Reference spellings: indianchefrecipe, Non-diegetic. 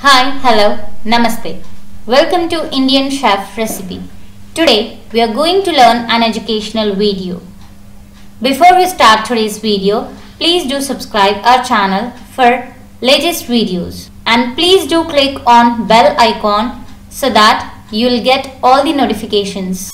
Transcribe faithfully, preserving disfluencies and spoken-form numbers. Hi, hello, namaste. Welcome to Indian Chef Recipe. Today we are going to learn an educational video. Before we start today's video, please do subscribe our channel for latest videos and please do click on bell icon so that you will get all the notifications.